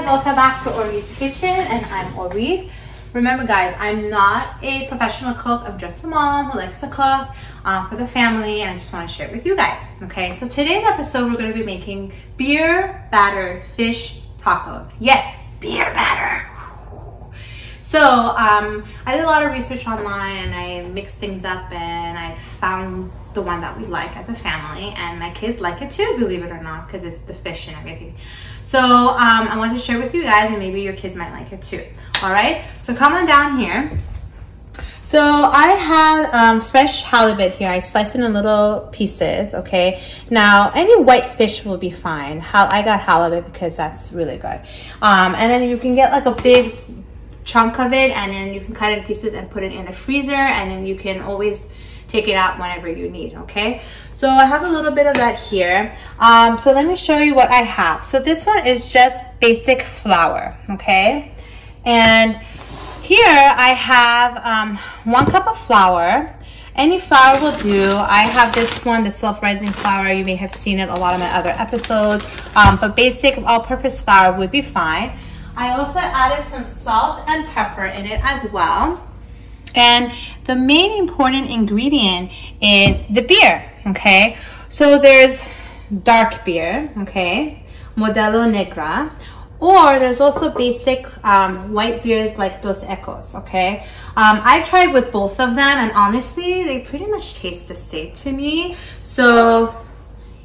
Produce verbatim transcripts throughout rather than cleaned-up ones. guys, welcome back to Orit's Kitchen, and I'm Orit. Remember guys, I'm not a professional cook, I'm just a mom who likes to cook uh, for the family, and I just want to share it with you guys. Okay, so today's episode we're going to be making beer battered fish tacos. Yes, beer batter. So um, I did a lot of research online, and I mixed things up, and I found the one that we like as a family, and my kids like it too, believe it or not, because it's the fish and everything. So um, I want to share with you guys, and maybe your kids might like it too. All right, so come on down here. So I have um, fresh halibut here. I slice it in little pieces, okay? Now, any white fish will be fine. How I got halibut because that's really good. Um, and then you can get like a big chunk of it, and then you can cut it in pieces and put it in the freezer, and then you can always take it out whenever you need, okay? So I have a little bit of that here. Um, so let me show you what I have. So this one is just basic flour, okay? And here I have um, one cup of flour. Any flour will do. I have this one, the self-rising flour. You may have seen it a lot of my other episodes, um, but basic all-purpose flour would be fine. I also added some salt and pepper in it as well. And the main important ingredient is the beer, okay? So there's dark beer, okay? Modelo Negra. Or there's also basic um, white beers like Dos Echos, okay? Um, I tried with both of them, and honestly, they pretty much taste the same to me. So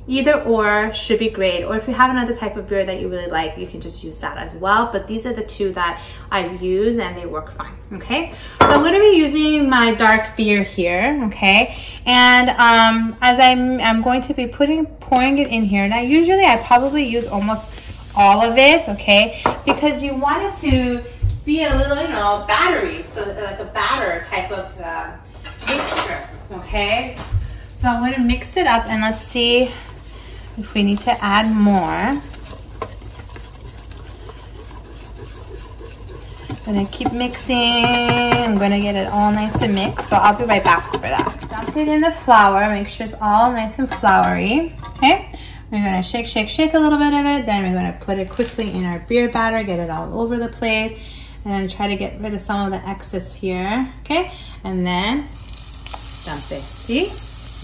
either or should be great. Or if you have another type of beer that you really like, you can just use that as well. But these are the two that I've used, and they work fine, okay? So I'm gonna be using my dark beer here, okay? And um, as I'm, I'm going to be putting pouring it in here. Now, usually I probably use almost all of it, okay, because you want it to be a little, you know, battery, so like a batter type of uh, mixture, okay? So I'm going to mix it up, and let's see if we need to add more. I'm going to keep mixing. I'm going to get it all nice and mixed, so I'll be right back for that. Dump it in the flour, make sure it's all nice and floury, okay? We're gonna shake, shake, shake a little bit of it. Then we're gonna put it quickly in our beer batter, get it all over the plate, and try to get rid of some of the excess here, okay? And then dump it, see?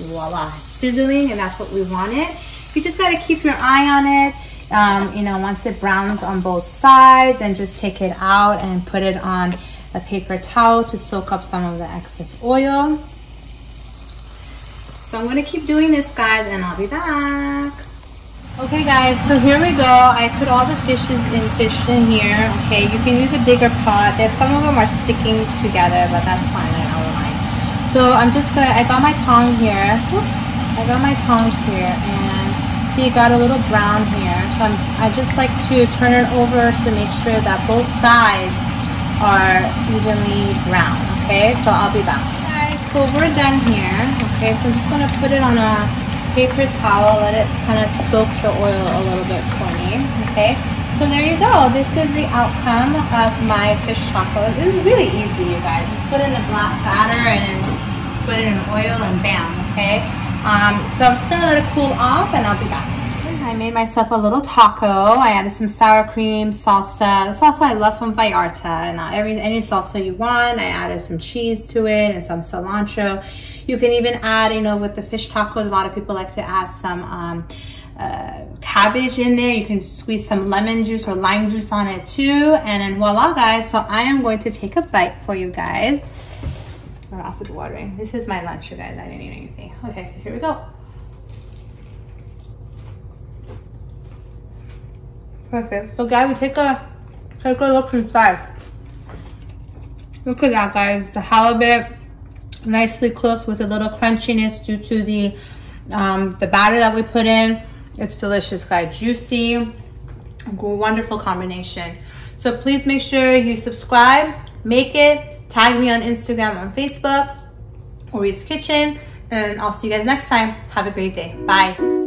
Voila, sizzling, and that's what we wanted. You just gotta keep your eye on it, um, you know, once it browns on both sides, and just take it out and put it on a paper towel to soak up some of the excess oil. So I'm gonna keep doing this, guys, and I'll be back. Okay guys, so here we go. I put all the fishes in fish in here. Okay, you can use a bigger pot. There's some of them are sticking together, but that's fine, I don't mind. So I'm just gonna, I got my tongs here. I got my tongs here, and see, it got a little brown here. So I'm, I just like to turn it over to make sure that both sides are evenly brown. Okay, so I'll be back. Guys, okay, so we're done here. Okay, so I'm just gonna put it on a paper towel, let it kind of soak the oil a little bit for me, okay? So there you go. This is the outcome of my fish taco. It was really easy, you guys. Just put in the black batter and then put it in oil, and bam, okay? Um, so I'm just gonna let it cool off, and I'll be back. I made myself a little taco. I added some sour cream, salsa. The salsa I love from Vallarta, and every any salsa you want. I added some cheese to it and some cilantro. You can even add, you know, with the fish tacos, a lot of people like to add some um, uh, cabbage in there. You can squeeze some lemon juice or lime juice on it too, and then voila, guys. So I am going to take a bite for you guys. We're off with the watering. This is my lunch, you guys. I didn't eat anything. Okay, so here we go. Perfect. So guys, we take a take a look inside. Look at that, guys. The halibut, nicely cooked with a little crunchiness due to the um, the batter that we put in. It's delicious, guys. Juicy, wonderful combination. So please make sure you subscribe, make it, tag me on Instagram, on Facebook, Orit's Kitchen, and I'll see you guys next time. Have a great day. Bye.